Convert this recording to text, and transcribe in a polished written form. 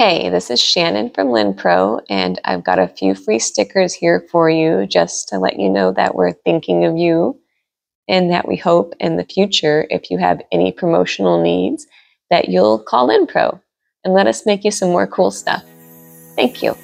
Hey, this is Shannon from LynnPro, and I've got a few free stickers here for you just to let you know that we're thinking of you and that we hope in the future, if you have any promotional needs, that you'll call LynnPro and let us make you some more cool stuff. Thank you.